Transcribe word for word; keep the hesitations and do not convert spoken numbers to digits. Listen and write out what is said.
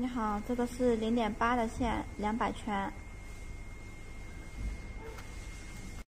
你好，这个是 零点八 的线，两百圈。